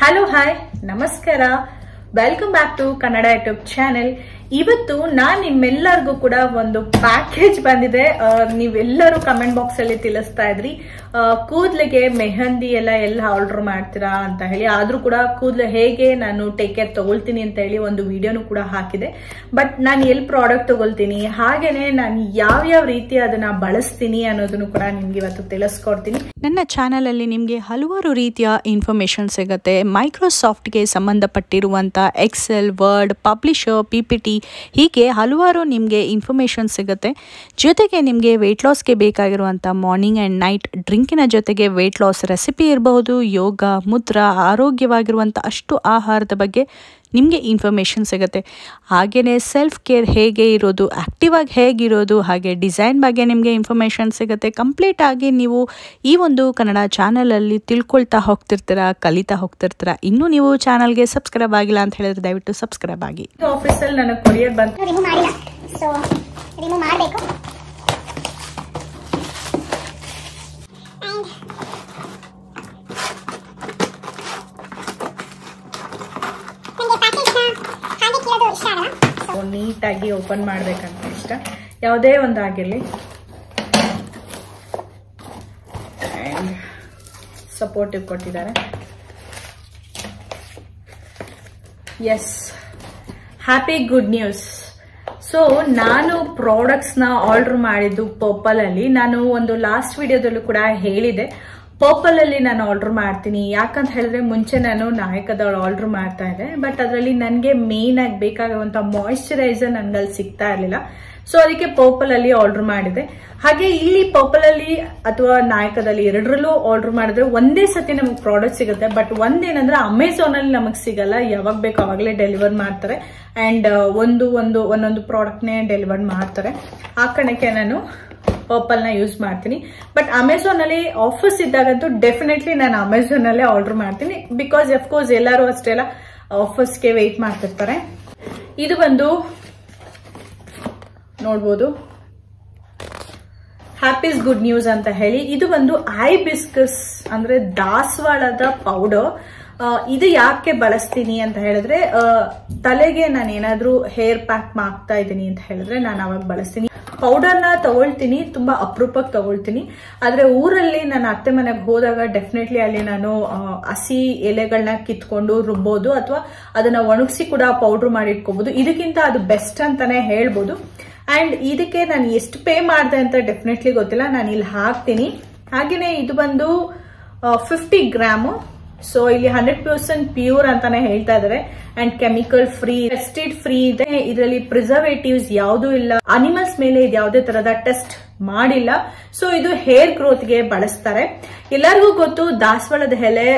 Hello hi ನಮಸ್ಕಾರ welcome back to Kannada YouTube channel. ಇವತ್ತು ನಾನು ನಿಮ್ಮೆಲ್ಲರಿಗೂ ಕೂಡ ಒಂದು ಪ್ಯಾಕೇಜ್ ಬಂದಿದೆ। ನೀವೆಲ್ಲರೂ ಕಮೆಂಟ್ ಬಾಕ್ಸ್ ಅಲ್ಲಿ ತಿಳಿಸ್ತಾ ಇದ್ರಿ ಕೂದಲಿಗೆ ಮೆಹಂದಿ ಎಲ್ಲ ಆರ್ಡರ್ ಮಾಡ್ತೀರಾ ಅಂತ ಹೇಳಿ, ಆದ್ರೂ ಕೂಡ ಕೂದಲು ಹೇಗೆ ನಾನು ಟೇಕ್ ಕೇರ್ ತಗೊಳ್ತೀನಿ ಅಂತ ಹೇಳಿ ಒಂದು ವಿಡಿಯೋನು ಕೂಡ ಹಾಕಿದೆ। ಬಟ್ ನಾನು ಎಲ್ಲಿ ಪ್ರಾಡಕ್ಟ್ ತಗೊಳ್ತೀನಿ, ಹಾಗೇನೆ ನಾನು ಯಾವ ಯಾವ ರೀತಿ ಅದನ್ನ ಬಳಸ್ತೀನಿ ಅನ್ನೋದನ್ನು ಕೂಡ ನಿಮ್ಗೆ ಇವತ್ತು ತಿಳಿಸ್ಕೊಡ್ತೀನಿ। ನನ್ನ ಚಾನೆಲ್ ಅಲ್ಲಿ ನಿಮ್ಗೆ ಹಲವಾರು ರೀತಿಯ ಇನ್ಫಾರ್ಮೇಶನ್ ಸಿಗುತ್ತೆ, ಮೈಕ್ರೋಸಾಫ್ಟ್ ಗೆ ಸಂಬಂಧಪಟ್ಟಿರುವಂತ ಎಕ್ಸೆಲ್, ವರ್ಡ್, ಪಬ್ಲಿಷರ್, PPT ಹೀಗೆ ಹಲವಾರು ನಿಮಗೆ ಇನ್ಫಾರ್ಮೇಷನ್ ಸಿಗುತ್ತೆ। ಜೊತೆಗೆ ನಿಮಗೆ ವೆಯ್ಟ್ ಲಾಸ್ಗೆ ಬೇಕಾಗಿರುವಂಥ ಮಾರ್ನಿಂಗ್ ಆ್ಯಂಡ್ ನೈಟ್ ಡ್ರಿಂಕಿನ ಜೊತೆಗೆ ವೆಯ್ಟ್ ಲಾಸ್ ರೆಸಿಪಿ ಇರಬಹುದು, ಯೋಗ, ಮುದ್ರಾ, ಆರೋಗ್ಯವಾಗಿರುವಂಥ ಅಷ್ಟು ಆಹಾರದ ಬಗ್ಗೆ ನಿಮಗೆ ಇನ್ಫಾರ್ಮೇಷನ್ ಸಿಗುತ್ತೆ। ಹಾಗೆಯೇ ಸೆಲ್ಫ್ ಕೇರ್ ಹೇಗೆ ಇರೋದು, ಆ್ಯಕ್ಟಿವ್ ಆಗಿ ಹೇಗಿರೋದು, ಹಾಗೆ ಡಿಸೈನ್ ಬಗ್ಗೆ ನಿಮಗೆ ಇನ್ಫಾರ್ಮೇಷನ್ ಸಿಗುತ್ತೆ। ಕಂಪ್ಲೀಟಾಗಿ ನೀವು ಈ ಒಂದು ಕನ್ನಡ ಚಾನಲಲ್ಲಿ ತಿಳ್ಕೊಳ್ತಾ ಹೋಗ್ತಿರ್ತೀರ, ಕಲಿತಾ ಹೋಗ್ತಿರ್ತೀರ। ಇನ್ನೂ ನೀವು ಚಾನಲ್ಗೆ ಸಬ್ಸ್ಕ್ರೈಬ್ ಆಗಿಲ್ಲ ಅಂತ ಹೇಳಿದ್ರೆ ದಯವಿಟ್ಟು ಸಬ್ಸ್ಕ್ರೈಬ್ ಆಗಿ। ಆಫೀಸಲ್ಲಿ ನನಗೆ ಕೊರಿಯರ್ ಬಂತು, ರಿಮೂವ್ ಮಾಡಿಲ್ಲ, ಸೋ ರಿಮೂವ್ ಮಾಡಬೇಕು। ನೀಟಾಗಿ ಓಪನ್ ಮಾಡ್ಬೇಕಂತ ಇಷ್ಟ, ಯಾವುದೇ ಒಂದಾಗಿರಲಿ ಸಪೋರ್ಟಿವ್ ಕೊಟ್ಟಿದ್ದಾರೆ। Yes, happy good news. So ನಾನು ಪ್ರಾಡಕ್ಟ್ಸ್ನ ಆರ್ಡರ್ ಮಾಡಿದ್ದು ಪರ್ಪಲ್ ಅಲ್ಲಿ। ನಾನು ಒಂದು ಲಾಸ್ಟ್ ವಿಡಿಯೋದಲ್ಲೂ ಕೂಡ ಹೇಳಿದೆ ಪರ್ಪಲ್ ಅಲ್ಲಿ ನಾನು ಆರ್ಡರ್ ಮಾಡ್ತೀನಿ, ಯಾಕಂತ ಹೇಳಿದ್ರೆ ಮುಂಚೆ ನಾನು ನಾಯಕದವಳು ಆರ್ಡರ್ ಮಾಡ್ತಾ ಇದ್ದೆ, ಬಟ್ ಅದರಲ್ಲಿ ನನಗೆ ಮೇನ್ ಆಗಿ ಬೇಕಾಗುವಂತ ಮಾಯಿಶ್ಚರೈಸರ್ ನನ್ಗಲ್ಲಿ ಸಿಗ್ತಾ ಇರಲಿಲ್ಲ। ಸೊ ಅದಕ್ಕೆ ಪರ್ಪಲ್ ಅಲ್ಲಿ ಆರ್ಡರ್ ಮಾಡಿದೆ। ಹಾಗೆ ಇಲ್ಲಿ ಪರ್ಪಲ್ ಅಲ್ಲಿ ಅಥವಾ ನಾಯಕದಲ್ಲಿ ಎರಡರಲ್ಲೂ ಆರ್ಡರ್ ಮಾಡಿದ್ರೆ ಒಂದೇ ಸತಿ ನಮಗೆ ಪ್ರಾಡಕ್ಟ್ ಸಿಗುತ್ತೆ, ಬಟ್ ಒಂದೇನಂದ್ರೆ ಅಮೆಝಾನ್ ಅಲ್ಲಿ ನಮಗೆ ಸಿಗಲ್ಲ, ಯಾವಾಗ ಬೇಕು ಅವಾಗಲೇ ಡೆಲಿವರ್ ಮಾಡ್ತಾರೆ ಅಂಡ್ ಒಂದು ಒಂದು ಒಂದೊಂದು ಪ್ರಾಡಕ್ಟ್ನೇ ಡೆಲಿವರ್ ಮಾಡ್ತಾರೆ। ಆ ಕಾರಣಕ್ಕೆ ನಾನು ಪರ್ಪಲ್ ನ ಯೂಸ್ ಮಾಡ್ತೀನಿ, ಬಟ್ ಅಮೆಝಾನ್ ಅಲ್ಲಿ ಆಫರ್ಸ್ ಇದ್ದಾಗಂತೂ ಡೆಫಿನೆಟ್ಲಿ ನಾನು ಅಮೆಝಾನ್ ಅಲ್ಲೇ ಆರ್ಡರ್ ಮಾಡ್ತೀನಿ, ಬಿಕಾಸ್ ಅಫ್ಕೋರ್ಸ್ ಎಲ್ಲರೂ ಅಷ್ಟೆಲ್ಲ ಆಫರ್ಸ್ಗೆ ವೆಯ್ಟ್ ಮಾಡ್ತಿರ್ತಾರೆ। ಇದು ಬಂದು ನೋಡ್ಬೋದು ಹ್ಯಾಪಿಸ್ ಗುಡ್ ನ್ಯೂಸ್ ಅಂತ ಹೇಳಿ, ಇದು ಬಂದು ಹೈಬಿಸ್ಕಸ್ ಅಂದ್ರೆ ದಾಸವಾಳದ ಪೌಡರ್। ಇದು ಯಾಕೆ ಬಳಸ್ತೀನಿ ಅಂತ ಹೇಳಿದ್ರೆ ತಲೆಗೆ ನಾನು ಏನಾದ್ರೂ ಹೇರ್ ಪ್ಯಾಕ್ ಮಾಡ್ತಾ ಇದ್ದೀನಿ ಅಂತ ಹೇಳಿದ್ರೆ ನಾನು ಅವಾಗ ಬಳಸ್ತೀನಿ। ಪೌಡರ್ನ ತಗೊಳ್ತೀನಿ, ತುಂಬಾ ಅಪರೂಪಕ್ಕೆ ತಗೊಳ್ತೀನಿ, ಆದ್ರೆ ಊರಲ್ಲಿ ನನ್ನ ಅತ್ತೆ ಮನೆಗೆ ಹೋದಾಗ ಡೆಫಿನೆಟ್ಲಿ ಅಲ್ಲಿ ನಾನು ಹಸಿ ಎಲೆಗಳನ್ನ ಕಿತ್ಕೊಂಡು ರುಬ್ಬೋದು ಅಥವಾ ಅದನ್ನ ಒಣಗಿಸಿ ಕೂಡ ಪೌಡರ್ ಮಾಡಿ ಇಟ್ಕೋಬಹುದು, ಇದಕ್ಕಿಂತ ಅದು ಬೆಸ್ಟ್ ಅಂತಾನೆ ಹೇಳ್ಬೋದು। ಅಂಡ್ ಇದಕ್ಕೆ ನಾನು ಎಷ್ಟು ಪೇ ಮಾಡಿದೆ ಅಂತ ಡೆಫಿನೆಟ್ಲಿ ಗೊತ್ತಿಲ್ಲ, ನಾನು ಇಲ್ಲಿ ಹಾಕ್ತೀನಿ। ಹಾಗೇನೆ ಇದು ಬಂದು 50 ಗ್ರಾಮು, ಸೊ ಇಲ್ಲಿ 100% ಪ್ಯೂರ್ ಅಂತಾನೆ ಹೇಳ್ತಾ ಇದಾರೆ and chemical free, tested free ಇದೆ, ಇದರಲ್ಲಿ ಪ್ರಿಸರ್ವೇಟಿವ್ಸ್ ಯಾವ್ದು ಇಲ್ಲ, ಅನಿಮಲ್ಸ್ ಮೇಲೆ ಇದು ಯಾವುದೇ ತರಹದ ಟೆಸ್ಟ್ ಮಾಡಿಲ್ಲ। ಸೊ ಇದು ಹೇರ್ ಗ್ರೋತ್ ಗೆ ಬಳಸ್ತಾರೆ, ಎಲ್ಲರಿಗೂ ಗೊತ್ತು ದಾಸವಾಳದ ಎಲೆ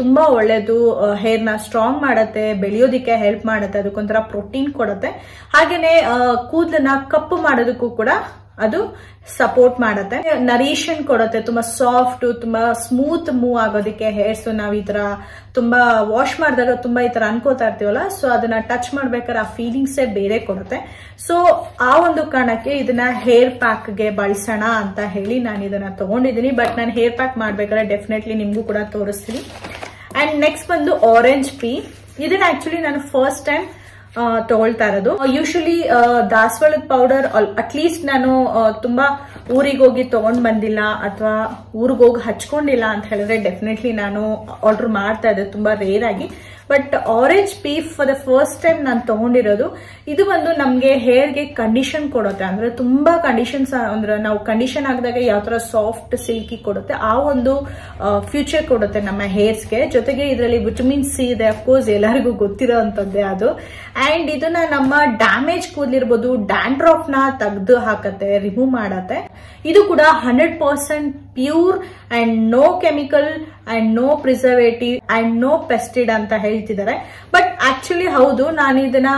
ತುಂಬಾ ಒಳ್ಳೇದು, ಹೇರ್ ನ ಸ್ಟ್ರಾಂಗ್ ಮಾಡತ್ತೆ, ಬೆಳೆಯೋದಿಕ್ಕೆ ಹೆಲ್ಪ್ ಮಾಡತ್ತೆ, ಅದಕ್ಕೊಂಥರ ಪ್ರೋಟೀನ್ ಕೊಡತ್ತೆ, ಹಾಗೇನೆ ಕೂದಲನ್ನ ಕಪ್ಪು ಮಾಡೋದಕ್ಕೂ ಕೂಡ ಅದು ಸಪೋರ್ಟ್ ಮಾಡುತ್ತೆ, ನರಿಷನ್ ಕೊಡುತ್ತೆ, ತುಂಬಾ ಸಾಫ್ಟ್, ತುಂಬಾ ಸ್ಮೂತ್ ಮೂವ್ ಆಗೋದಕ್ಕೆ ಹೇರ್ಸ್ ನಾವ್ ಈ ತರ ತುಂಬಾ ವಾಶ್ ಮಾಡಿದಾಗ ತುಂಬಾ ಈ ತರ ಅನ್ಕೋತಾ ಇರ್ತೀವಲ್ಲ, ಸೊ ಅದನ್ನ ಟಚ್ ಮಾಡ್ಬೇಕಾದ್ರೆ ಆ ಫೀಲಿಂಗ್ಸೇ ಬೇರೆ ಕೊಡುತ್ತೆ। ಸೊ ಆ ಒಂದು ಕಾರಣಕ್ಕೆ ಇದನ್ನ ಹೇರ್ ಪ್ಯಾಕ್ ಗೆ ಬಳಸೋಣ ಅಂತ ಹೇಳಿ ನಾನು ಇದನ್ನ ತಗೊಂಡಿದ್ದೀನಿ, ಬಟ್ ನಾನು ಹೇರ್ ಪ್ಯಾಕ್ ಮಾಡ್ಬೇಕಾದ್ರೆ ಡೆಫಿನೆಟ್ಲಿ ನಿಮ್ಗೂ ಕೂಡ ತೋರಿಸ್ತೀನಿ। ಅಂಡ್ ನೆಕ್ಸ್ಟ್ ಬಂದು ಆರೆಂಜ್ ಪೀ, ಇದನ್ನ ಆಕ್ಚುಲಿ ನಾನು ಫಸ್ಟ್ ಟೈಮ್ ತಗೊಳ್ತಾ ಇರೋದು। ಯೂಶಲಿ ದಾಸವಾಳದ ಪೌಡರ್ ಅಟ್ಲೀಸ್ಟ್ ನಾನು ತುಂಬಾ ಊರಿಗೆ ಹೋಗಿ ತಗೊಂಡ್ ಬಂದಿಲ್ಲ ಅಥವಾ ಊರಿಗೆ ಹೋಗಿ ಹಚ್ಕೊಂಡಿಲ್ಲ ಅಂತ ಹೇಳಿದ್ರೆ ಡೆಫಿನೆಟ್ಲಿ ನಾನು ಆರ್ಡರ್ ಮಾಡ್ತಾ ಇದ್ದೆ ತುಂಬಾ ರೇರ್ ಆಗಿ, but orange pea for the first time ನಾನು ತಗೊಂಡಿರೋದು। ಇದು ಬಂದು ನಮ್ಗೆ ಹೇರ್ಗೆ ಕಂಡೀಷನ್ ಕೊಡುತ್ತೆ, ಅಂದ್ರೆ ತುಂಬಾ ಕಂಡೀಷನ್ಸ್ ಅಂದ್ರೆ ನಾವು ಕಂಡೀಷನ್ ಆಗದಾಗ ಯಾವ ತರ ಸಾಫ್ಟ್ ಸಿಲ್ಕಿ ಕೊಡುತ್ತೆ ಆ ಒಂದು ಫ್ಯೂಚರ್ ಕೊಡುತ್ತೆ ನಮ್ಮ ಹೇರ್ಸ್ಗೆ। ಜೊತೆಗೆ ಇದರಲ್ಲಿ ವಿಟಮಿನ್ ಸಿ ಇದೆ, ಅಫ್ಕೋರ್ಸ್ ಎಲ್ಲರಿಗೂ ಗೊತ್ತಿರೋ ಅಂತದ್ದೇ ಅದು। ಅಂಡ್ ಇದನ್ನ ನಮ್ಮ ಡ್ಯಾಮೇಜ್ ಕೂದಲಿರ್ಬೋದು, ಡ್ಯಾಂಡ್ರಫ್ ನ ತೆಗೆದು ಹಾಕತ್ತೆ, ರಿಮೂವ್ ಮಾಡತ್ತೆ। ಇದು ಕೂಡ 100% pure and no chemical and no preservative and no pesticide ಅಂತ ಹೇಳ್ತಿದ್ದಾರೆ, ಬಟ್ ಆಕ್ಚುಲಿ ಹೌದು, ನಾನು ಇದನ್ನ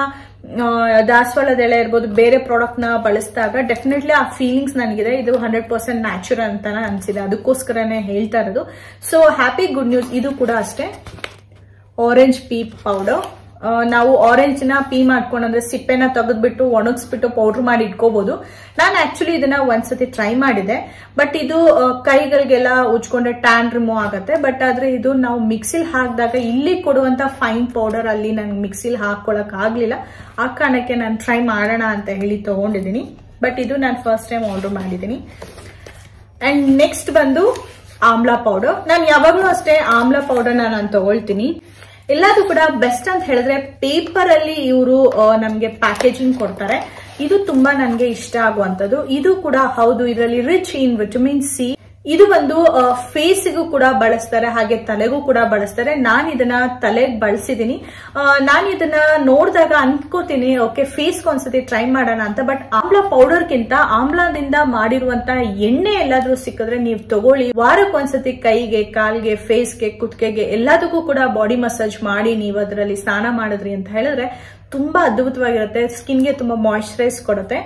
ದಾಸವಾಳದ ಎಲೆ ಇರ್ಬೋದು ಬೇರೆ ಪ್ರಾಡಕ್ಟ್ ನ ಬಳಸಿದಾಗ ಡೆಫಿನೆಟ್ಲಿ ಆ ಫೀಲಿಂಗ್ಸ್ ನನಗಿದೆ, ಇದು 100% ನ್ಯಾಚುರಲ್ ಅಂತಾನೆ ಅನ್ಸಿದೆ, ಅದಕ್ಕೋಸ್ಕರನೇ ಹೇಳ್ತಾ ಇರೋದು। ಸೊ ಹ್ಯಾಪಿ ಗುಡ್ ನ್ಯೂಸ್, ಇದು ಕೂಡ ಅಷ್ಟೇ ಆರೆಂಜ್ ಪೀ ಪೌಡರ್। ना ऑरेंज ना पी माड्कोंड्रे सिप्पेन तगदबिट्टु ओणगिस्बिट्टु पौडर माडि इट्कोबहुदु। नानु आक्चुअली इदन्न ओंद् सति ट्रೈ माडिदे बट इदु कैगळिगेल्ल उज्ज्कोंड्रे टैन रिमूव आगुत्ते। बट आद्रे इदु नावु मिक्सिलि हाकिदाग इल्लि कोडुवंत फैन पौडर अल्लि नानु मिक्सिलि हाकोळक ಆಗಲಿಲ್ಲ। ಆ ಕಾರಣಕ್ಕೆ ನಾನು ಟ್ರೈ ಮಾಡೋಣ ಅಂತ ಹೇಳಿ ತಗೊಂಡಿದ್ದೀನಿ। ಬಟ್ ಇದು ನಾನು ಫಸ್ಟ್ ಟೈಮ್ ಆರ್ಡರ್ ಮಾಡಿದ್ದೀನಿ। ಅಂಡ್ ನೆಕ್ಸ್ಟ್ ಬಂದು ಆಮ್ಲಾ ಪೌಡರ್। ನಾನು ಯಾವಾಗಲೂ ಅಷ್ಟೇ ಆಮ್ಲಾ ಪೌಡರ್ ನಾನು ತಗೊಳ್ತೀನಿ। ಎಲ್ಲದೂ ಕೂಡ ಬೆಸ್ಟ್ ಅಂತ ಹೇಳಿದ್ರೆ ಪೇಪರ್ ಅಲ್ಲಿ ಇವರು ನಮಗೆ ಪ್ಯಾಕೇಜಿಂಗ್ ಕೊಡ್ತಾರೆ, ಇದು ತುಂಬಾ ನನಗೆ ಇಷ್ಟ ಆಗುವಂತದ್ದು। ಇದು ಕೂಡ ಹೌದು, ಇದರಲ್ಲಿ ರಿಚ್ ಇನ್ ವಿಟಮಿನ್ ಸಿ। ಇದು ಒಂದು ಫೇಸ್ಗೂ ಕೂಡ ಬಳಸ್ತಾರೆ, ಹಾಗೆ ತಲೆಗೂ ಕೂಡ ಬಳಸ್ತಾರೆ। ನಾನಿದನ್ನ ತಲೆಗೆ ಬಳಸಿದೀನಿ। ನಾನಿದನ್ನ ನೋಡಿದಾಗ ಅನ್ಕೋತೀನಿ ಓಕೆ ಫೇಸ್ಗೆ ಒಂದ್ಸತಿ ಟ್ರೈ ಮಾಡೋಣ ಅಂತ। ಬಟ್ ಆಮ್ಲಾ ಪೌಡರ್ಗಿಂತ ಆಮ್ಲಾದಿಂದ ಮಾಡಿರುವಂತ ಎಣ್ಣೆ ಎಲ್ಲಾದ್ರೂ ಸಿಕ್ಕಿದ್ರೆ ನೀವು ತಗೊಳ್ಳಿ। ವಾರಕ್ಕೊಂದ್ಸತಿ ಕೈಗೆ, ಕಾಲ್ಗೆ, ಫೇಸ್ಗೆ, ಕುತ್ತಿಗೆಗೆ ಎಲ್ಲದಕ್ಕೂ ಕೂಡ ಬಾಡಿ ಮಸಾಜ್ ಮಾಡಿ ನೀವು ಅದರಲ್ಲಿ ಸ್ನಾನ ಮಾಡಿದ್ರಿ ಅಂತ ಹೇಳಿದ್ರೆ ತುಂಬಾ ಅದ್ಭುತವಾಗಿರುತ್ತೆ। ಸ್ಕಿನ್ಗೆ ತುಂಬಾ ಮಾಯಶ್ಚರೈಸ್ ಕೊಡುತ್ತೆ।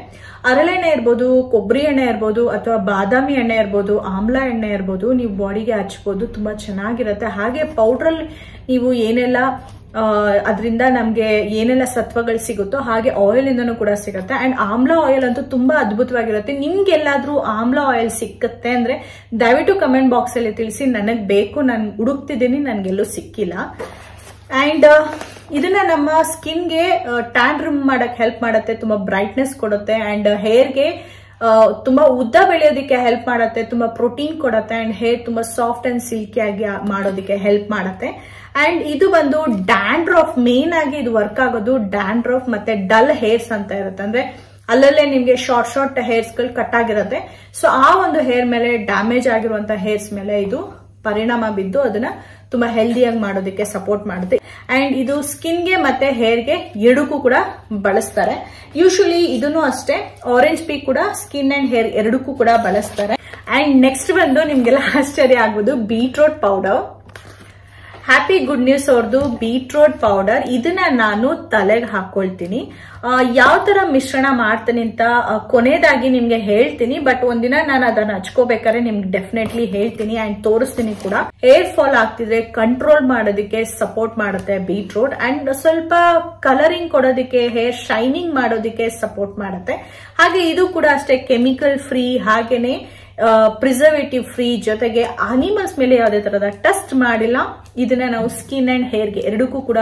ಅರಳೆಣ್ಣೆ ಇರ್ಬೋದು, ಕೊಬ್ಬರಿ ಎಣ್ಣೆ ಇರ್ಬೋದು, ಅಥವಾ ಬಾದಾಮಿ ಎಣ್ಣೆ ಇರ್ಬೋದು, ಆಮ್ಲಾ ಎಣ್ಣೆ ಇರ್ಬೋದು, ನೀವು ಬಾಡಿಗೆ ಹಚ್ಬೋದು, ತುಂಬಾ ಚೆನ್ನಾಗಿರುತ್ತೆ। ಹಾಗೆ ಪೌಡ್ರಲ್ ನೀವು ಏನೆಲ್ಲ ಅದರಿಂದ ನಮಗೆ ಏನೆಲ್ಲ ಸತ್ವಗಳು ಸಿಗುತ್ತೋ ಹಾಗೆ ಆಯಿಲ್ ಇಂದನೂ ಕೂಡ ಸಿಗುತ್ತೆ। ಅಂಡ್ ಆಮ್ಲಾ ಆಯಿಲ್ ಅಂತೂ ತುಂಬಾ ಅದ್ಭುತವಾಗಿರುತ್ತೆ। ನಿಮ್ಗೆಲ್ಲಾದ್ರೂ ಆಮ್ಲಾ ಆಯಿಲ್ ಸಿಕ್ಕತ್ತೆ ಅಂದ್ರೆ ದಯವಿಟ್ಟು ಕಮೆಂಟ್ ಬಾಕ್ಸ್ ಅಲ್ಲಿ ತಿಳಿಸಿ, ನನಗ್ ಬೇಕು, ನಾನು ಹುಡುಕ್ತಿದ್ದೀನಿ, ನನ್ಗೆಲ್ಲೂ ಸಿಕ್ಕಿಲ್ಲ। ಅಂಡ್ ಇದನ್ನ ನಮ್ಮ ಸ್ಕಿನ್ ಗೆ ಟ್ಯಾನ್ ರಿಮೂವ್ ಮಾಡಕ್ ಹೆಲ್ಪ್ ಮಾಡುತ್ತೆ, ತುಂಬಾ ಬ್ರೈಟ್ನೆಸ್ ಕೊಡುತ್ತೆ। ಅಂಡ್ ಹೇರ್ಗೆ ತುಂಬಾ ಉದ್ದ ಬೆಳೆಯೋದಕ್ಕೆ ಹೆಲ್ಪ್ ಮಾಡುತ್ತೆ, ತುಂಬಾ ಪ್ರೋಟೀನ್ ಕೊಡುತ್ತೆ। ಅಂಡ್ ಹೇರ್ ತುಂಬಾ ಸಾಫ್ಟ್ ಅಂಡ್ ಸಿಲ್ಕಿ ಆಗಿ ಮಾಡೋದಕ್ಕೆ ಹೆಲ್ಪ್ ಮಾಡುತ್ತೆ। ಅಂಡ್ ಇದು ಬಂದು ಡ್ಯಾಂಡ್ರಫ್, ಮೇನ್ ಆಗಿ ಇದು ವರ್ಕ್ ಆಗೋದು ಡ್ಯಾಂಡ್ರಫ್ ಮತ್ತೆ ಡಲ್ ಹೇರ್ಸ್ ಅಂತ ಇರುತ್ತೆ, ಅಂದ್ರೆ ಅಲ್ಲಲ್ಲೇ ನಿಮ್ಗೆ ಶಾರ್ಟ್ ಶಾರ್ಟ್ ಹೇರ್ಸ್ ಗಳು ಕಟ್ ಆಗಿರುತ್ತೆ। ಸೊ ಆ ಒಂದು ಹೇರ್ ಮೇಲೆ, ಡ್ಯಾಮೇಜ್ ಆಗಿರುವಂತ ಹೇರ್ಸ್ ಮೇಲೆ ಇದು ಪರಿಣಾಮ ಬಿದ್ದು ಅದನ್ನ ತುಂಬಾ ಹೆಲ್ದಿಯಾಗಿ ಮಾಡೋದಕ್ಕೆ ಸಪೋರ್ಟ್ ಮಾಡುತ್ತೆ। ಅಂಡ್ ಇದು ಸ್ಕಿನ್ಗೆ ಮತ್ತೆ ಹೇರ್ಗೆ ಎರಡಕ್ಕೂ ಕೂಡ ಬಳಸ್ತಾರೆ। ಯೂಶುವಲಿ ಇದನ್ನು ಅಷ್ಟೇ, ಆರೆಂಜ್ ಪೀ ಕೂಡ ಸ್ಕಿನ್ ಅಂಡ್ ಹೇರ್ ಎರಡಕ್ಕೂ ಕೂಡ ಬಳಸ್ತಾರೆ। ಅಂಡ್ ನೆಕ್ಸ್ಟ್ ಬಂದು ನಿಮ್ಗೆಲ್ಲ ಆಶ್ಚರ್ಯ ಆಗ್ಬೋದು, beetroot powder. Happy good news ಅವ್ರದ್ದು ಬೀಟ್ರೋಟ್ ಪೌಡರ್, ಇದನ್ನ ನಾನು ತಲೆಗೆ ಹಾಕೊಳ್ತೀನಿ। ಯಾವ ತರ ಮಿಶ್ರಣ ಮಾಡ್ತೀನಿ ಅಂತ ಕೊನೆಯದಾಗಿ ನಿಮ್ಗೆ ಹೇಳ್ತೀನಿ, ಬಟ್ ಒಂದಿನ ನಾನು ಅದನ್ನ ಹಚ್ಕೋಬೇಕಾದ್ರೆ ನಿಮ್ಗೆ ಡೆಫಿನೆಟ್ಲಿ ಹೇಳ್ತೀನಿ ಅಂಡ್ ತೋರಿಸ್ತೀನಿ ಕೂಡ। ಹೇರ್ ಫಾಲ್ ಆಗ್ತಿದ್ರೆ ಕಂಟ್ರೋಲ್ ಮಾಡೋದಕ್ಕೆ ಸಪೋರ್ಟ್ ಮಾಡುತ್ತೆ ಬೀಟ್ರೋಟ್, ಅಂಡ್ ಸ್ವಲ್ಪ ಕಲರಿಂಗ್ ಕೊಡೋದಕ್ಕೆ, ಹೇರ್ ಶೈನಿಂಗ್ ಮಾಡೋದಕ್ಕೆ ಸಪೋರ್ಟ್ ಮಾಡುತ್ತೆ। ಹಾಗೆ ಇದು ಕೂಡ ಅಷ್ಟೇ ಕೆಮಿಕಲ್ ಫ್ರೀ, ಹಾಗೇನೆ ಪ್ರಿಸರ್ವೇಟಿವ್ ಫ್ರೀ, ಜೊತೆಗೆ ಅನಿಮಲ್ಸ್ ಮೇಲೆ ಯಾವುದೇ ತರಹದ ಟೆಸ್ಟ್ ಮಾಡಿಲ್ಲ। ಇದನ್ನ ನಾವು ಸ್ಕಿನ್ ಅಂಡ್ ಹೇರ್ಗೆ ಎರಡಕ್ಕೂ ಕೂಡ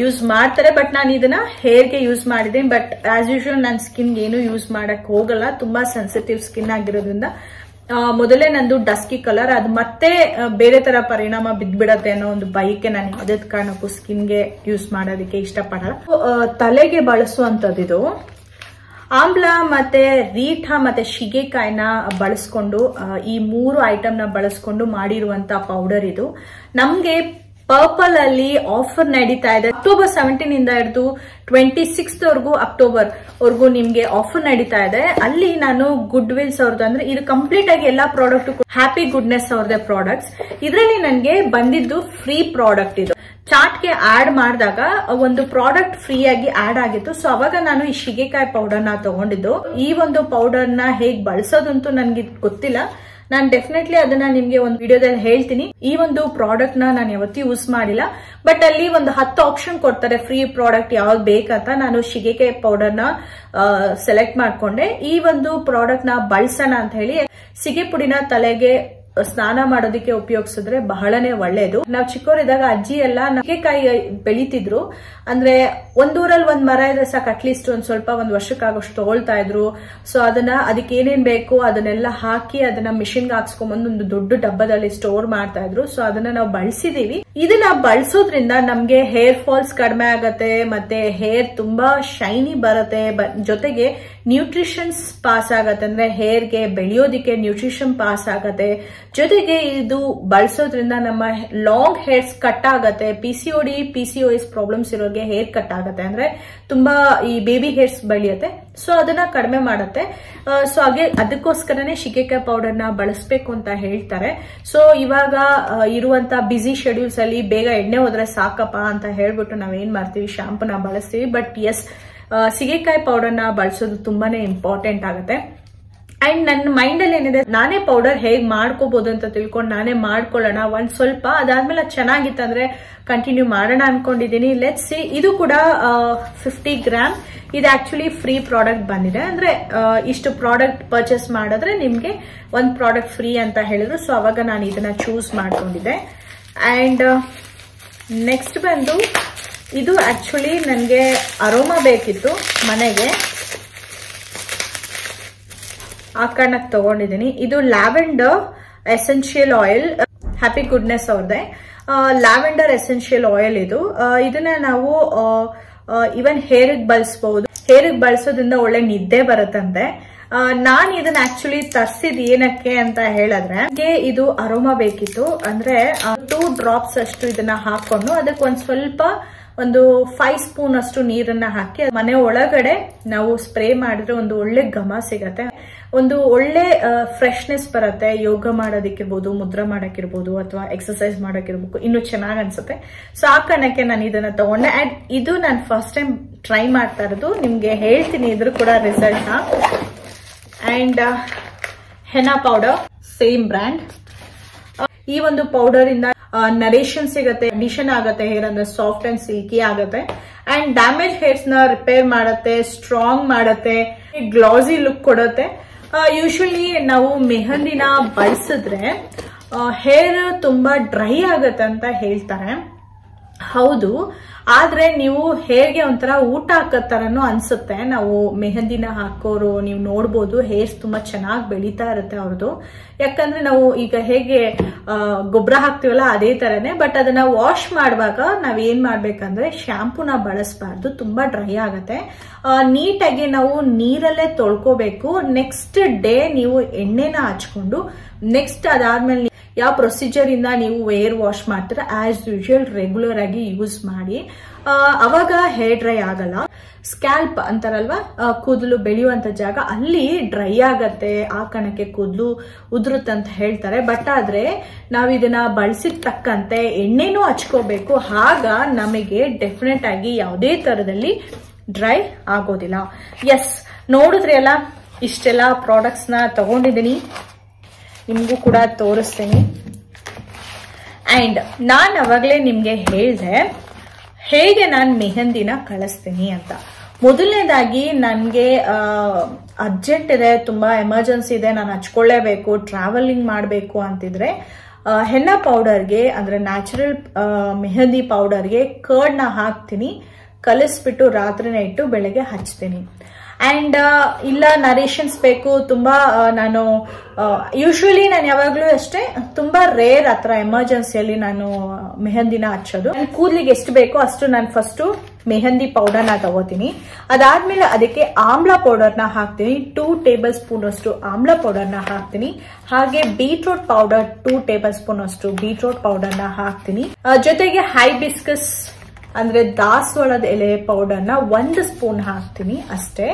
ಯೂಸ್ ಮಾಡ್ತಾರೆ, ಬಟ್ ನಾನು ಇದನ್ನ ಹೇರ್ಗೆ ಯೂಸ್ ಮಾಡಿದ್ದೀನಿ। ಬಟ್ ಆಸ್ ಯೂಶುವಲ್ ನಾನು ಸ್ಕಿನ್ಗೆ ಏನು ಯೂಸ್ ಮಾಡಕ್ ಹೋಗಲ್ಲ, ತುಂಬಾ ಸೆನ್ಸಿಟಿವ್ ಸ್ಕಿನ್ ಆಗಿರೋದ್ರಿಂದ ಮೊದಲೇ ನಂದು ಡಸ್ಕಿ ಕಲರ್, ಅದು ಮತ್ತೆ ಬೇರೆ ತರ ಪರಿಣಾಮ ಬಿದ್ಬಿಡತ್ತೆ ಅನ್ನೋ ಒಂದು ಬಯಕೆ, ನಾನು ಯಾವುದೇ ಕಾರಣಕ್ಕೂ ಸ್ಕಿನ್ಗೆ ಯೂಸ್ ಮಾಡೋದಕ್ಕೆ ಇಷ್ಟಪಡಲ್ಲ। ತಲೆಗೆ ಬಳಸುವಂತದ್ದು ಇದು ಆಮ್ಲಾ ಮತ್ತೆ ರೀಠಾ ಮತ್ತೆ ಶಿಗೆಕಾಯಿನ ಬಳಸ್ಕೊಂಡು, ಈ ಮೂರು ಐಟಮ್ನ ಬಳಸ್ಕೊಂಡು ಮಾಡಿರುವಂತ ಪೌಡರ್ ಇದು। ನಮ್ಗೆ ಪರ್ಪಲ್ ಅಲ್ಲಿ ಆಫರ್ ನಡೀತಾ ಇದೆ, ಅಕ್ಟೋಬರ್ 17 ಇಂದ ಹಿಡಿದು 26 ಅಕ್ಟೋಬರ್ವರೆಗೂ ನಿಮ್ಗೆ ಆಫರ್ ನಡೀತಾ ಇದೆ। ಅಲ್ಲಿ ನಾನು ಗುಡ್ ವಿಲ್ಸ್ ಅವ್ರದ್ದು, ಅಂದ್ರೆ ಇದು ಕಂಪ್ಲೀಟ್ ಆಗಿ ಎಲ್ಲಾ ಪ್ರಾಡಕ್ಟ್ ಹ್ಯಾಪಿ ಗುಡ್ನೆಸ್ ಅವ್ರದೇ ಪ್ರಾಡಕ್ಟ್ಸ್, ಇದರಲ್ಲಿ ನನ್ಗೆ ಬಂದಿದ್ದು ಫ್ರೀ ಪ್ರಾಡಕ್ಟ್ ಇದು। ಚಾಟ್ಗೆ ಆಡ್ ಮಾಡಿದಾಗ ಒಂದು ಪ್ರಾಡಕ್ಟ್ ಫ್ರೀ ಆಗಿ ಆಡ್ ಆಗಿತ್ತು, ಸೊ ಅವಾಗ ನಾನು ಈ ಶಿಗೆಕಾಯಿ ಪೌಡರ್ನ ತಗೊಂಡಿದ್ದು। ಈ ಒಂದು ಪೌಡರ್ನ ಹೇಗ್ ಬಳಸೋದಂತೂ ನನ್ಗೆ ಗೊತ್ತಿಲ್ಲ, ನಾನು ಡೆಫಿನೆಟ್ಲಿ ಅದನ್ನ ನಿಮ್ಗೆ ಒಂದು ವಿಡಿಯೋದಲ್ಲಿ ಹೇಳ್ತೀನಿ। ಈ ಒಂದು ಪ್ರಾಡಕ್ಟ್ ನ ನಾನು ಯಾವತ್ತೂ ಯೂಸ್ ಮಾಡಿಲ್ಲ, ಬಟ್ ಅಲ್ಲಿ ಒಂದು 10 ಆಪ್ಷನ್ ಕೊಡ್ತಾರೆ ಫ್ರೀ ಪ್ರಾಡಕ್ಟ್ ಯಾವ್ದು ಬೇಕಂತ, ನಾನು ಶಿಗೆಕಾಯಿ ಪೌಡರ್ ನ ಸೆಲೆಕ್ಟ್ ಮಾಡ್ಕೊಂಡೆ। ಈ ಒಂದು ಪ್ರಾಡಕ್ಟ್ ನ ಬಳಸೋಣ ಅಂತ ಹೇಳಿ, ಸಿಗೆ ಪುಡಿನ ತಲೆಗೆ ಸ್ನಾನ ಮಾಡೋದಕ್ಕೆ ಉಪಯೋಗಿಸಿದ್ರೆ ಬಹಳನೇ ಒಳ್ಳೇದು। ನಾವು ಚಿಕ್ಕವರಿದ್ದಾಗ ಅಜ್ಜಿ ಎಲ್ಲ ನುಗ್ಗೆಕಾಯಿ ಬೆಳಿತಿದ್ರು, ಅಂದ್ರೆ ಒಂದೂರಲ್ಲಿ ಒಂದ್ ಮರ ಇದ್ರೆ ಸಾಕು, ಅಟ್ಲೀಸ್ಟ್ ಒಂದ್ ಸ್ವಲ್ಪ ಒಂದ್ ವರ್ಷಕ್ಕಾಗೋಷ್ಟು ತಗೊಳ್ತಾ ಇದ್ರು। ಸೊ ಅದನ್ನ, ಅದಕ್ಕೆ ಏನೇನ್ ಬೇಕು ಅದನ್ನೆಲ್ಲ ಹಾಕಿ ಅದನ್ನ ಮಿಷಿನ್ಗೆ ಹಾಕ್ಸ್ಕೊಂಡ್ಬಂದು ಒಂದು ದೊಡ್ಡ ಡಬ್ಬದಲ್ಲಿ ಸ್ಟೋರ್ ಮಾಡ್ತಾ ಇದ್ರು। ಸೊ ಅದನ್ನ ನಾವು ಬಳಸಿದೀವಿ। ಇದನ್ನ ಬಳಸೋದ್ರಿಂದ ನಮ್ಗೆ ಹೇರ್ ಫಾಲ್ಸ್ ಕಡಿಮೆ ಆಗತ್ತೆ, ಮತ್ತೆ ಹೇರ್ ತುಂಬಾ ಶೈನಿ ಬರುತ್ತೆ, ಜೊತೆಗೆ ನ್ಯೂಟ್ರಿಷನ್ಸ್ ಪಾಸ್ ಆಗತ್ತೆ, ಅಂದ್ರೆ ಹೇರ್ಗೆ ಬೆಳೆಯೋದಿಕ್ಕೆ ನ್ಯೂಟ್ರಿಷನ್ ಪಾಸ್ ಆಗತ್ತೆ। ಜೊತೆಗೆ ಇದು ಬಳಸೋದ್ರಿಂದ ನಮ್ಮ ಲಾಂಗ್ ಹೇರ್ಸ್ ಕಟ್ ಆಗತ್ತೆ, PCOD PCOS ಪ್ರಾಬ್ಲಮ್ಸ್ ಇರೋರಿಗೆ ಹೇರ್ ಕಟ್ ಆಗತ್ತೆ, ಅಂದ್ರೆ ತುಂಬಾ ಈ ಬೇಬಿ ಹೇರ್ಸ್ ಬೆಳೆಯುತ್ತೆ, ಸೊ ಅದನ್ನ ಕಡಿಮೆ ಮಾಡುತ್ತೆ। ಸೊ ಹಾಗೆ ಅದಕ್ಕೋಸ್ಕರನೇ ಶಿಗೆಕಾಯಿ ಪೌಡರ್ ನ ಬಳಸಬೇಕು ಅಂತ ಹೇಳ್ತಾರೆ। ಸೊ ಇವಾಗ ಇರುವಂತ ಬಿಸಿ ಶೆಡ್ಯೂಲ್ಸ್ ಅಲ್ಲಿ ಬೇಗ ಎಣ್ಣೆ ಹೋದ್ರೆ ಸಾಕಪ್ಪ ಅಂತ ಹೇಳ್ಬಿಟ್ಟು ನಾವೇನ್ ಮಾಡ್ತೀವಿ, ಶಾಂಪೂನ ಬಳಸ್ತೀವಿ। ಬಟ್ ಎಸ್, ಸಿಗೆಕಾಯಿ ಪೌಡರ್ನ ಬಳಸೋದು ತುಂಬಾನೇ ಇಂಪಾರ್ಟೆಂಟ್ ಆಗುತ್ತೆ। ಅಂಡ್ ನನ್ನ ಮೈಂಡ್ ಅಲ್ಲಿ ಏನಿದೆ, ನಾನೇ ಪೌಡರ್ ಹೇಗ್ ಮಾಡ್ಕೋಬಹುದು ಅಂತ ತಿಳ್ಕೊಂಡು ನಾನೇ ಮಾಡ್ಕೊಳ್ಳೋಣ ಒಂದ್ ಸ್ವಲ್ಪ, ಅದಾದ್ಮೇಲೆ ಚೆನ್ನಾಗಿತ್ತಂದ್ರೆ ಕಂಟಿನ್ಯೂ ಮಾಡೋಣ ಅನ್ಕೊಂಡಿದೀನಿ. Let's see. ಇದು ಕೂಡ 50 ಗ್ರಾಮ್. ಇದು ಆಕ್ಚುಲಿ ಫ್ರೀ ಪ್ರಾಡಕ್ಟ್ ಬಂದಿದೆ, ಅಂದ್ರೆ ಇಷ್ಟು ಪ್ರಾಡಕ್ಟ್ ಪರ್ಚೇಸ್ ಮಾಡಿದ್ರೆ ನಿಮ್ಗೆ ಒಂದ್ ಪ್ರಾಡಕ್ಟ್ ಫ್ರೀ ಅಂತ ಹೇಳಿದ್ರು. ಸೊ ಅವಾಗ ನಾನು ಇದನ್ನ ಚೂಸ್ ಮಾಡ್ಕೊಂಡಿದ್ದೆ. ಅಂಡ್ ನೆಕ್ಸ್ಟ್ ಬಂದು ಇದು ಆಕ್ಚುಲಿ ನನಗೆ ಅರೋಮಾ ಬೇಕಿತ್ತು ಮನೆಗೆ, ಆ ಕಾರಣಕ್ಕೆ ತಗೊಂಡಿದ್ದೀನಿ. ಇದು lavender essential oil, happy goodness ಅವ್ರದ್ದೇ ಲ್ಯಾವೆಂಡರ್ ಎಸೆನ್ಷಿಯಲ್ ಆಯಿಲ್. ಇದು ಇದನ್ನ ನಾವು ಈವನ್ ಹೇರಿಗೆ ಬಳಸಬಹುದು. ಹೇರಿಗೆ ಬಳಸೋದ್ರಿಂದ ಒಳ್ಳೆ ನಿದ್ದೆ ಬರುತ್ತಂತೆ. ನಾನು ಇದನ್ನ ಆಕ್ಚುಲಿ ತರಿಸಿದ ಏನಕ್ಕೆ ಅಂತ ಹೇಳಿದ್ರೆ, ಇದು ಅರೋಮಾ ಬೇಕಿತ್ತು. ಅಂದ್ರೆ 2 ಡ್ರಾಪ್ಸ್ ಅಷ್ಟು ಇದನ್ನ ಹಾಕೊಂಡು ಅದಕ್ಕೆ ಒಂದ್ ಸ್ವಲ್ಪ ಒಂದು 5 ಸ್ಪೂನ್ ಅಷ್ಟು ನೀರನ್ನ ಹಾಕಿ ಮನೆ ಒಳಗಡೆ ನಾವು ಸ್ಪ್ರೇ ಮಾಡಿದ್ರೆ ಒಂದು ಒಳ್ಳೆ ಘಮ ಸಿಗತ್ತೆ, ಒಂದು ಒಳ್ಳೆ ಫ್ರೆಶ್ನೆಸ್ ಬರುತ್ತೆ. ಯೋಗ ಮಾಡೋದಿಕ್ಕಿರ್ಬೋದು, ಮುದ್ರಾ ಮಾಡೋಕ್ಕಿರ್ಬೋದು, ಅಥವಾ ಎಕ್ಸರ್ಸೈಸ್ ಮಾಡೋಕ್ಕಿರ್ಬೇಕು, ಇನ್ನು ಚೆನ್ನಾಗ್ ಅನ್ಸುತ್ತೆ. ಸೊ ಆ ಕಾರಣಕ್ಕೆ ನಾನು ಇದನ್ನ ತಗೊಂಡೆ. ಅಂಡ್ ಇದು ನಾನು ಫಸ್ಟ್ ಟೈಮ್ ಟ್ರೈ ಮಾಡ್ತಾ ಇರೋದು, ನಿಮ್ಗೆ ಹೇಳ್ತೀನಿ ಇದ್ರೂ ಕೂಡ result. And henna powder, same brand. ಈ ಒಂದು ಪೌಡರ್ ಇಂದ ನರೇಷನ್ ಸಿಗತ್ತೆ, ಕಂಡೀಷನ್ ಆಗತ್ತೆ, ಹೇರ್ ಅಂದ್ರೆ ಸಾಫ್ಟ್ ಅಂಡ್ ಸಿಲ್ಕಿ ಆಗತ್ತೆ. ಅಂಡ್ ಡ್ಯಾಮೇಜ್ ಹೇರ್ಸ್ ನ ರಿಪೇರ್ ಮಾಡತ್ತೆ, ಸ್ಟ್ರಾಂಗ್ ಮಾಡತ್ತೆ, ಗ್ಲಾಸಿ ಲುಕ್ ಕೊಡತ್ತೆ. ಯೂಶುವಲಿ ನಾವು ಮೆಹಂದಿನ ಬಳಸಿದ್ರೆ ಹೇರ್ ತುಂಬಾ ಡ್ರೈ ಆಗತ್ತೆ ಅಂತ ಹೇಳ್ತಾರೆ. ಹೌದು, ಆದ್ರೆ ನೀವು ಹೇರ್ಗೆ ಒಂಥರ ಊಟ ಹಾಕೋ ತರನು ಅನ್ಸುತ್ತೆ. ನಾವು ಮೆಹಂದಿನ ಹಾಕೋರು ನೀವು ನೋಡ್ಬೋದು, ಹೇರ್ಸ್ ತುಂಬಾ ಚೆನ್ನಾಗಿ ಬೆಳೀತಾ ಇರುತ್ತೆ ಅವ್ರದ್ದು. ಯಾಕಂದ್ರೆ ನಾವು ಈಗ ಹೇಗೆ ಗೊಬ್ಬರ ಹಾಕ್ತಿವಲ್ಲ ಅದೇ ತರನೇ. ಬಟ್ ಅದನ್ನ ವಾಶ್ ಮಾಡುವಾಗ ನಾವ್ ಏನ್ ಮಾಡ್ಬೇಕಂದ್ರೆ ಶಾಂಪೂನ ಬಳಸಬಾರ್ದು, ತುಂಬಾ ಡ್ರೈ ಆಗತ್ತೆ. ನೀಟಾಗಿ ನಾವು ನೀರಲ್ಲೇ ತೊಳ್ಕೋಬೇಕು. ನೆಕ್ಸ್ಟ್ ಡೇ ನೀವು ಎಣ್ಣೆನ ಹಚ್ಕೊಂಡು, ನೆಕ್ಸ್ಟ್ ಅದಾದ್ಮೇಲೆ ಯಾವ ಪ್ರೊಸೀಜರ್ ಇಂದ ನೀವು ಹೇರ್ ವಾಶ್ ಮಾಡ್ತೀರಾ ಆಸ್ ಯೂಶುವಲ್ ರೆಗ್ಯುಲರ್ ಆಗಿ ಯೂಸ್ ಮಾಡಿ. ಅವಾಗ ಹೇರ್ ಡ್ರೈ ಆಗಲ್ಲ. ಸ್ಕ್ಯಾಲ್ಪ್ ಅಂತಾರಲ್ವಾ, ಕೂದಲು ಬೆಳೆಯುವಂತ ಜಾಗ, ಅಲ್ಲಿ ಡ್ರೈ ಆಗತ್ತೆ, ಆ ಕಣಕ್ಕೆ ಕೂದಲು ಉದುರುತ್ತಂತ ಹೇಳ್ತಾರೆ. ಬಟ್ ಆದ್ರೆ ನಾವ್ ಇದನ್ನ ಬಳಸಿದ ತಕ್ಕಂತೆ ಎಣ್ಣೆನೂ ಹಚ್ಕೋಬೇಕು. ಆಗ ನಮಗೆ ಡೆಫಿನೆಟ್ ಆಗಿ ಯಾವುದೇ ತರದಲ್ಲಿ ಡ್ರೈ ಆಗೋದಿಲ್ಲ. ಎಸ್, ನೋಡಿದ್ರೆ ಅಲ್ಲ ಇಷ್ಟೆಲ್ಲ ಪ್ರಾಡಕ್ಟ್ಸ್ ನ ತಗೊಂಡಿದ್ದೀನಿ, ನಿಮಗೂ ಕೂಡ ತೋರಿಸ್ತೀನಿ. ಅಂಡ್ ನಾನು ಅವಾಗಲೇ ನಿಮಗೆ ಹೇಳಿದೆ ಹೇಗೆ ನಾನು ಮೆಹಂದಿನ ಕಳಿಸ್ತೀನಿ ಅಂತ. ಮೊದಲನೇದಾಗಿ ನನಗೆ ಅರ್ಜೆಂಟ್ ಇದೆ, ತುಂಬಾ ಎಮರ್ಜೆನ್ಸಿ ಇದೆ, ನಾನು ಹಚ್ಕೊಳ್ಳೇಬೇಕು, ಟ್ರಾವೆಲಿಂಗ್ ಮಾಡಬೇಕು ಅಂತಿದ್ರೆ ಹೆನ್ನಾ ಪೌಡರ್ಗೆ, ಅಂದರೆ ನ್ಯಾಚುರಲ್ ಮೆಹಂದಿ ಪೌಡರ್ಗೆ ಕರ್ಡ್ನ ಹಾಕ್ತೀನಿ, ಕಲಿಸ್ಬಿಟ್ಟು ರಾತ್ರಿನೇ ಇಟ್ಟು ಬೆಳಗ್ಗೆ ಹಚ್ತೀನಿ. ಅಂಡ್ ಇಲ್ಲ ನರೇಷನ್ಸ್ ಬೇಕು ತುಂಬಾ, ನಾನು ಯೂಶುವಲಿ ನಾನು ಯಾವಾಗ್ಲೂ ಅಷ್ಟೇ ತುಂಬಾ ರೇರ್ ಹತ್ರ ಎಮರ್ಜೆನ್ಸಿಯಲ್ಲಿ ನಾನು ಮೆಹಂದಿನ ಹಚ್ಚೋದು. ಕೂದಲಿಗೆ ಎಷ್ಟು ಬೇಕೋ ಅಷ್ಟು ನಾನು ಫಸ್ಟ್ ಮೆಹಂದಿ ಪೌಡರ್ನ ತಗೋತೀನಿ. ಅದಾದ್ಮೇಲೆ ಅದಕ್ಕೆ ಆಮ್ಲ ಪೌಡರ್ನ ಹಾಕ್ತೀನಿ, 2 ಟೇಬಲ್ ಸ್ಪೂನ್ ಅಷ್ಟು ಆಮ್ಲ ಪೌಡರ್ನ ಹಾಕ್ತೀನಿ. ಹಾಗೆ ಬೀಟ್ರೂಟ್ ಪೌಡರ್ 2 ಟೇಬಲ್ ಸ್ಪೂನ್ ಅಷ್ಟು ಬೀಟ್ರೂಟ್ ಪೌಡರ್ನ ಹಾಕ್ತೀನಿ. ಜೊತೆಗೆ ಹೈಬಿಸ್ಕಸ್ ಅಂದ್ರೆ ದಾಸವಾಳದ ಎಲೆ ಪೌಡರ್ನ 1 ಸ್ಪೂನ್ ಹಾಕ್ತೀನಿ ಅಷ್ಟೇ.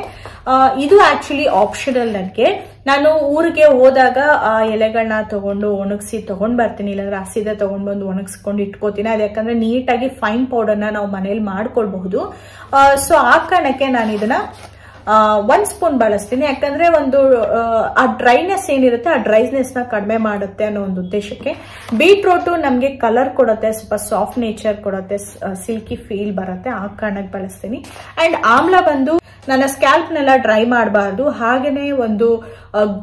ಇದು ಆಕ್ಚುಲಿ ಆಪ್ಷನಲ್. ನನಗೆ ನಾನು ಊರಿಗೆ ಹೋದಾಗ ಆ ಎಲೆಗಳನ್ನ ತಗೊಂಡು ಒಣಗಿಸಿ ತಗೊಂಡ್ ಬರ್ತೀನಿ, ಇಲ್ಲಾಂದ್ರೆ ಹಸಿದ ತಗೊಂಡ್ ಬಂದು ಒಣಗಿಸ್ಕೊಂಡು ಇಟ್ಕೋತೀನಿ. ಅದು ಯಾಕಂದ್ರೆ ನೀಟಾಗಿ ಫೈನ್ ಪೌಡರ್ನ ನಾವು ಮನೇಲಿ ಮಾಡ್ಕೊಳ್ಬಹುದು. ಸೊ ಆ ಕಾರಣಕ್ಕೆ ನಾನು ಇದನ್ನ 1 ಸ್ಪೂನ್ ಬಳಸ್ತೀನಿ. ಯಾಕಂದ್ರೆ ಒಂದು ಆ ಡ್ರೈನೆಸ್ ಏನಿರುತ್ತೆ ಆ ಡ್ರೈನೆಸ್ ನ ಕಡಿಮೆ ಮಾಡುತ್ತೆ ಅನ್ನೋ ಒಂದು ಉದ್ದೇಶಕ್ಕೆ. ಬೀಟ್ರೋಟು ನಮ್ಗೆ ಕಲರ್ ಕೊಡುತ್ತೆ, ಸ್ವಲ್ಪ ಸಾಫ್ಟ್ ನೇಚರ್ ಕೊಡುತ್ತೆ, ಸಿಲ್ಕಿ ಫೀಲ್ ಬರುತ್ತೆ, ಆ ಕಾರಣಕ್ಕೆ ಬಳಸ್ತೀನಿ. ಅಂಡ್ ಆಮ್ಲ ಬಂದು ನನ್ನ ಸ್ಕ್ಯಾಲ್ಪ್ ನೆಲ್ಲ ಡ್ರೈ ಮಾಡಬಾರ್ದು, ಹಾಗೇನೆ ಒಂದು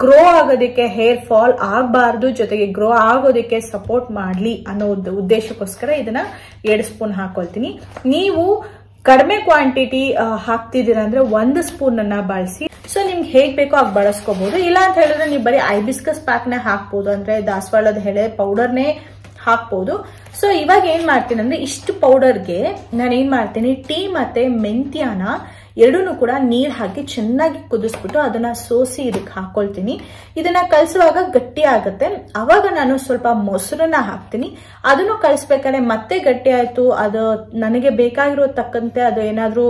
ಗ್ರೋ ಆಗೋದಕ್ಕೆ, ಹೇರ್ ಫಾಲ್ ಆಗಬಾರ್ದು, ಜೊತೆಗೆ ಗ್ರೋ ಆಗೋದಕ್ಕೆ ಸಪೋರ್ಟ್ ಮಾಡ್ಲಿ ಅನ್ನೋ ಉದ್ದೇಶಕ್ಕೋಸ್ಕರ ಇದನ್ನ 2 ಸ್ಪೂನ್ ಹಾಕೊಳ್ತೀನಿ. ನೀವು ಕಡಿಮೆ ಕ್ವಾಂಟಿಟಿ ಹಾಕ್ತಿದ್ದೀರಾ ಅಂದ್ರೆ 1 ಸ್ಪೂನ್ ಅನ್ನ ಬಳಸಿ. ಸೊ ನಿಮ್ಗೆ ಹೇಗ್ ಬೇಕೋ ಆಗ ಬಳಸ್ಕೋಬಹುದು. ಇಲ್ಲ ಅಂತ ಹೇಳಿದ್ರೆ ನೀವು ಬರೀ ಹೈಬಿಸ್ಕಸ್ ಪ್ಯಾಕ್ನೇ ಹಾಕ್ಬಹುದು, ಅಂದ್ರೆ ದಾಸವಾಳದ ಎಲೆ ಪೌಡರ್ನೇ ಹಾಕ್ಬಹುದು. ಸೊ ಇವಾಗ ಏನ್ ಮಾಡ್ತೀನಿ ಅಂದ್ರೆ ಇಷ್ಟು ಪೌಡರ್ಗೆ ನಾನು ಏನ್ ಮಾಡ್ತೀನಿ, ಟೀ ಮತ್ತೆ ಮೆಂತ್ಯನ ಎರಡೂ ಕೂಡ ನೀರ್ ಹಾಕಿ ಚೆನ್ನಾಗಿ ಕುದಿಸ್ಬಿಟ್ಟು ಅದನ್ನ ಸೋಸಿ ಇದಕ್ಕೆ ಹಾಕೊಳ್ತೀನಿ. ಇದನ್ನ ಕಲಸುವಾಗ ಗಟ್ಟಿ ಆಗುತ್ತೆ, ಅವಾಗ ನಾನು ಸ್ವಲ್ಪ ಮೊಸರನ್ನ ಹಾಕ್ತೀನಿ. ಅದನ್ನು ಕಲಸ್ಬೇಕಾದ್ರೆ ಮತ್ತೆ ಗಟ್ಟಿ ಆಯ್ತು, ಅದು ನನಗೆ ಬೇಕಾಗಿರೋ ತಕ್ಕಂತೆ ಅದು ಏನಾದ್ರೂ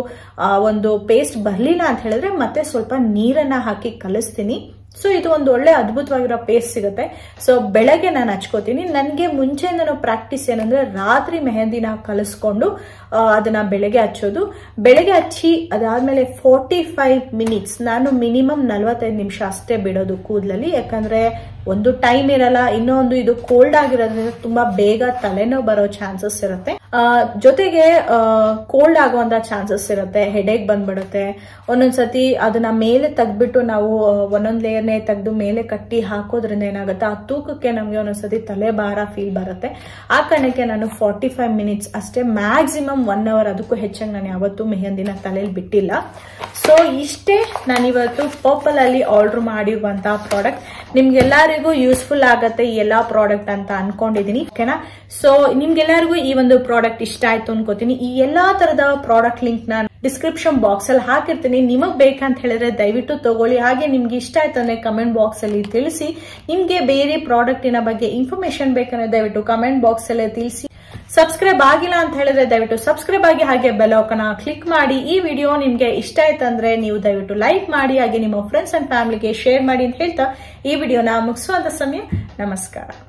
ಒಂದು ಪೇಸ್ಟ್ ಬರ್ಲಿಲ್ಲ ಅಂತ ಹೇಳಿದ್ರೆ ಮತ್ತೆ ಸ್ವಲ್ಪ ನೀರನ್ನ ಹಾಕಿ ಕಲಿಸ್ತೀನಿ. ಸೊ ಇದು ಒಂದು ಒಳ್ಳೆ ಅದ್ಭುತವಾಗಿರೋ ಪೇಸ್ಟ್ ಸಿಗುತ್ತೆ. ಸೊ ಬೆಳಗ್ಗೆ ನಾನು ಹಚ್ಕೋತೀನಿ. ನನಗೆ ಮುಂಚೆಯಿಂದನೂ ಪ್ರಾಕ್ಟೀಸ್ ಏನಂದ್ರೆ ರಾತ್ರಿ ಮೆಹಂದಿನ ಕಲಸ್ಕೊಂಡು ಅದನ್ನ ಬೆಳಗ್ಗೆ ಹಚ್ಚೋದು. ಬೆಳಗ್ಗೆ ಹಚ್ಚಿ ಅದಾದ್ಮೇಲೆ 45 minutes, ನಾನು ಮಿನಿಮಮ್ 45 ನಿಮಿಷ ಅಷ್ಟೇ ಬಿಡೋದು ಕೂದಲಲ್ಲಿ. ಯಾಕಂದ್ರೆ ಒಂದು ಟೈಮ್ ಇರಲ್ಲ, ಇನ್ನೊಂದು ಇದು ಕೋಲ್ಡ್ ಆಗಿರೋದ್ರಿಂದ ತುಂಬಾ ಬೇಗ ತಲೆನೋವು ಬರೋ ಚಾನ್ಸಸ್ ಇರುತ್ತೆ. ಜೊತೆಗೆ ಕೋಲ್ಡ್ ಆಗುವಂತ ಚಾನ್ಸಸ್ ಇರುತ್ತೆ, ಹೆಡೇಕ್ ಬಂದ್ಬಿಡುತ್ತೆ. ಒಂದೊಂದ್ಸತಿ ಅದನ್ನ ಮೇಲೆ ತೆಗ್ದ್ಬಿಟ್ಟು ನಾವು ಒಂದೊಂದ್ ಲೇಯರ್ನೇ ತೆಗ್ದು ಮೇಲೆ ಕಟ್ಟಿ ಹಾಕೋದ್ರಿಂದ ಏನಾಗುತ್ತೆ, ಆ ತೂಕಕ್ಕೆ ನಮ್ಗೆ ಒಂದೊಂದ್ಸತಿ ತಲೆ ಭಾರ ಫೀಲ್ ಬರುತ್ತೆ. ಆ ಕಾರಣಕ್ಕೆ ನಾನು 45 minutes ಅಷ್ಟೇ, ಮ್ಯಾಕ್ಸಿಮಮ್ 1 hour, ಅದಕ್ಕೂ ಹೆಚ್ಚಾಗಿ ನಾನು ಯಾವತ್ತೂ ಮೆಹಂದಿನ ತಲೆಯಲ್ಲಿ ಬಿಟ್ಟಿಲ್ಲ. ಸೊ ಇಷ್ಟೇ ನಾನಿವತ್ತು ಪರ್ಪಲ್ ಅಲ್ಲಿ ಆರ್ಡರ್ ಮಾಡಿರುವಂತಹ ಪ್ರಾಡಕ್ಟ್. ನಿಮ್ಗೆಲ್ಲರಿಗೂ ಯೂಸ್ಫುಲ್ ಆಗತ್ತೆ ಈ ಎಲ್ಲಾ ಪ್ರಾಡಕ್ಟ್ ಅಂತ ಅನ್ಕೊಂಡಿದೀನಿ. ಓಕೆನಾ, ಸೊ ನಿಮ್ಗೆಲ್ಲರಿಗೂ ಈ ಒಂದು ಪ್ರಾಡಕ್ಟ್ ಇಷ್ಟ ಆಯ್ತು ಅನ್ಕೋತೀನಿ. ಈ ಎಲ್ಲಾ ತರದ ಪ್ರಾಡಕ್ಟ್ ಲಿಂಕ್ ನಾನು ಡಿಸ್ಕ್ರಿಪ್ಷನ್ ಬಾಕ್ಸ್ ಅಲ್ಲಿ ಹಾಕಿರ್ತೀನಿ. ನಿಮಗ್ ಬೇಕಂತ ಹೇಳಿದ್ರೆ ದಯವಿಟ್ಟು ತಗೊಳ್ಳಿ. ಹಾಗೆ ನಿಮ್ಗೆ ಇಷ್ಟ ಆಯ್ತು ಅಂದ್ರೆ ಕಮೆಂಟ್ ಬಾಕ್ಸ್ ಅಲ್ಲಿ ತಿಳಿಸಿ. ನಿಮ್ಗೆ ಬೇರೆ ಪ್ರಾಡಕ್ಟ್ ನ ಬಗ್ಗೆ ಇನ್ಫಾರ್ಮೇಶನ್ ಬೇಕಂದ್ರೆ ದಯವಿಟ್ಟು ಕಮೆಂಟ್ ಬಾಕ್ಸ್ ಅಲ್ಲಿ ತಿಳಿಸಿ. ಸಬ್ಸ್ಕ್ರೈಬ್ ಆಗಿಲ್ಲ ಅಂತ ಹೇಳಿದ್ರೆ ದಯವಿಟ್ಟು ಸಬ್ಸ್ಕ್ರೈಬ್ ಆಗಿ, ಹಾಗೆ ಬೆಲ್ ಐಕಾನ್ ಕ್ಲಿಕ್ ಮಾಡಿ. ಈ ವಿಡಿಯೋ ನಿಮ್ಗೆ ಇಷ್ಟ ಆಯ್ತಂದ್ರೆ ನೀವು ದಯವಿಟ್ಟು ಲೈಕ್ ಮಾಡಿ, ಹಾಗೆ ನಿಮ್ಮ ಫ್ರೆಂಡ್ಸ್ ಅಂಡ್ ಫ್ಯಾಮಿಲಿಗೆ ಶೇರ್ ಮಾಡಿ ಅಂತ ಹೇಳ್ತಾ ಈ ವಿಡಿಯೋನ ಮುಗಿಸುವಂತ ಸಮಯ. ನಮಸ್ಕಾರ.